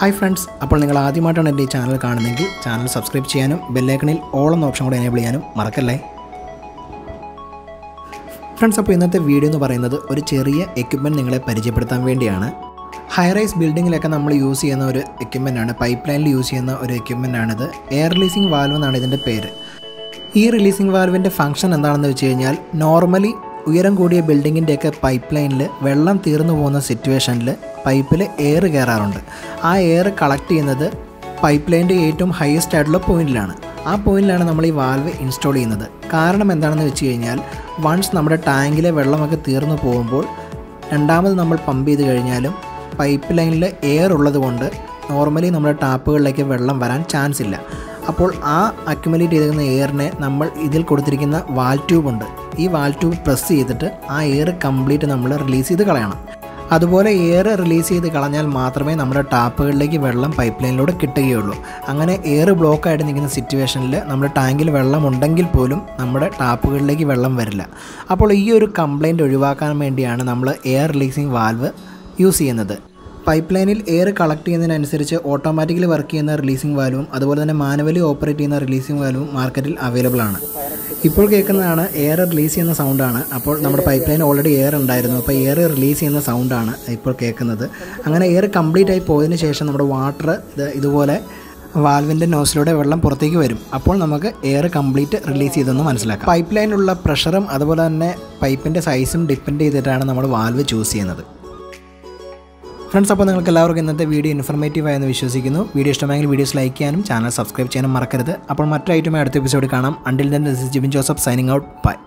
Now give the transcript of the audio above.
Hi friends, അപ്പോൾ നിങ്ങൾ ആദ്യമായിട്ടാണ് എൻ്റെ ഈ ചാനൽ കാണുന്നതെങ്കിൽ ചാനൽ സബ്സ്ക്രൈബ് ചെയ്യാനും ബെല്ലൈക്കണിൽ ഓൾ എന്ന ഓപ്ഷൻ കൂടി എനേബിൾ ചെയ്യാനും മറക്കല്ലേ ഫ്രണ്ട്സ്. അപ്പോൾ ഇന്നത്തെ വീഡിയോ എന്ന് പറയുന്നത് ഒരു ചെറിയ എക്യുപ്മെൻറ്റ് നിങ്ങളെ പരിചയപ്പെടുത്താൻ വേണ്ടിയാണ്. ഹൈ റൈസ് ബിൽഡിങ്ങിലൊക്കെ നമ്മൾ യൂസ് ചെയ്യുന്ന ഒരു എക്യുപ്മെൻറ്റാണ്, പൈപ്പ് ലൈനിൽ യൂസ് ചെയ്യുന്ന ഒരു എക്യുപ്മെൻറ്റാണിത്. എയർ റിലീസിംഗ് വാൽവ് എന്നാണ് ഇതിൻ്റെ പേര്. ഈ റിലീസിംഗ് വാൽവിൻ്റെ ഫംഗ്ഷൻ എന്താണെന്ന് വെച്ച് കഴിഞ്ഞാൽ, നോർമലി ഉയരം കൂടിയ ബിൽഡിങ്ങിൻ്റെയൊക്കെ പൈപ്പ് ലൈനിൽ വെള്ളം തീർന്നു പോകുന്ന സിറ്റുവേഷനിൽ പൈപ്പിൽ എയർ കയറാറുണ്ട്. ആ എയർ കളക്ട് ചെയ്യുന്നത് പൈപ്പ് ലൈനിൻ്റെ ഏറ്റവും ഹയസ്റ്റ് ആയിട്ടുള്ള പോയിൻറ്റിലാണ്. ആ പോയിൻറ്റിലാണ് നമ്മൾ ഈ വാൽവ് ഇൻസ്റ്റാൾ ചെയ്യുന്നത്. കാരണം എന്താണെന്ന് വെച്ച് കഴിഞ്ഞാൽ, വൺസ് നമ്മുടെ ടാങ്കിലെ വെള്ളമൊക്കെ തീർന്നു പോകുമ്പോൾ രണ്ടാമത് നമ്മൾ പമ്പ് ചെയ്ത് കഴിഞ്ഞാലും പൈപ്പ് ലൈനിൽ എയർ ഉള്ളതുകൊണ്ട് നോർമലി നമ്മുടെ ടാപ്പുകളിലേക്ക് വെള്ളം വരാൻ ചാൻസ് ഇല്ല. അപ്പോൾ ആ അക്യുമുലേറ്റ് ചെയ്തിരിക്കുന്ന എയറിനെ നമ്മൾ ഇതിൽ കൊടുത്തിരിക്കുന്ന വാൽ ട്യൂബുണ്ട്, ഈ വാൽ ട്യൂബ് പ്രസ് ചെയ്തിട്ട് ആ എയർ കംപ്ലീറ്റ് നമ്മൾ റിലീസ് ചെയ്ത് കളയണം. അതുപോലെ എയർ റിലീസ് ചെയ്ത് കളഞ്ഞാൽ മാത്രമേ നമ്മുടെ ടാപ്പുകളിലേക്ക് വെള്ളം പൈപ്പ് ലൈനിലൂടെ കിട്ടുകയുള്ളൂ. അങ്ങനെ എയർ ബ്ലോക്കായിട്ട് നിൽക്കുന്ന സിറ്റുവേഷനിൽ നമ്മുടെ ടാങ്കിൽ വെള്ളം ഉണ്ടെങ്കിൽ പോലും നമ്മുടെ ടാപ്പുകളിലേക്ക് വെള്ളം വരില്ല. അപ്പോൾ ഈ ഒരു കംപ്ലയിൻറ്റ് ഒഴിവാക്കാൻ വേണ്ടിയാണ് നമ്മൾ എയർ റിലീസിങ് വാൽവ് യൂസ് ചെയ്യുന്നത്. പൈപ്പ് ലൈനിൽ എയർ കളക്ട് ചെയ്യുന്നതിനനുസരിച്ച് ഓട്ടോമാറ്റിക്കലി വർക്ക് ചെയ്യുന്ന റിലീസിംഗ് വാൽവും അതുപോലെ തന്നെ മാനുവലി ഓപ്പറേറ്റ് ചെയ്യുന്ന റിലീസിംഗ് വാൽവും മാർക്കറ്റിൽ അവൈലബിൾ ആണ്. ഇപ്പോൾ കേൾക്കുന്നതാണ് എയർ റിലീസ് ചെയ്യുന്ന സൗണ്ടാണ്. അപ്പോൾ നമ്മുടെ പൈപ്പ് ലൈൻ ഓൾറെഡി എയർ ഉണ്ടായിരുന്നു, അപ്പോൾ എയർ റിലീസ് ചെയ്യുന്ന സൗണ്ടാണ് ഇപ്പോൾ കേൾക്കുന്നത്. അങ്ങനെ എയർ കംപ്ലീറ്റ് ആയി പോയതിന് ശേഷം നമ്മുടെ വാട്ടർ ഇതുപോലെ വാൽവിൻ്റെ നോസിലൂടെ വെള്ളം പുറത്തേക്ക് വരും. അപ്പോൾ നമുക്ക് എയർ കംപ്ലീറ്റ് റിലീസ് ചെയ്തെന്ന് മനസ്സിലാക്കാം. പൈപ്പ് ലൈനിലുള്ള പ്രഷറും അതുപോലെ തന്നെ പൈപ്പിൻ്റെ സൈസും ഡിപ്പെൻഡ് ചെയ്തിട്ടാണ് നമ്മൾ വാൽവ് ചൂസ് ചെയ്യുന്നത്. ഫ്രണ്ട്സ്, അപ്പോൾ നിങ്ങൾക്ക് എല്ലാവർക്കും ഇന്നത്തെ വീഡിയോ ഇൻഫോർമേറ്റീവ് ആയെന്ന് വിശ്വസിക്കുന്നു. വീഡിയോ ഇഷ്ടമായെങ്കിൽ വീഡിയോസ് ലൈക്ക് ചെയ്യാനും ചാനൽ സബ്സ്ക്രൈബ് ചെയ്യാനും മറക്കരുത്. അപ്പോൾ മറ്റൊരു ഐറ്റമായി അടുത്ത എപ്പിസോഡ് കാണാം. Until then this is Jibin Joseph signing out. By.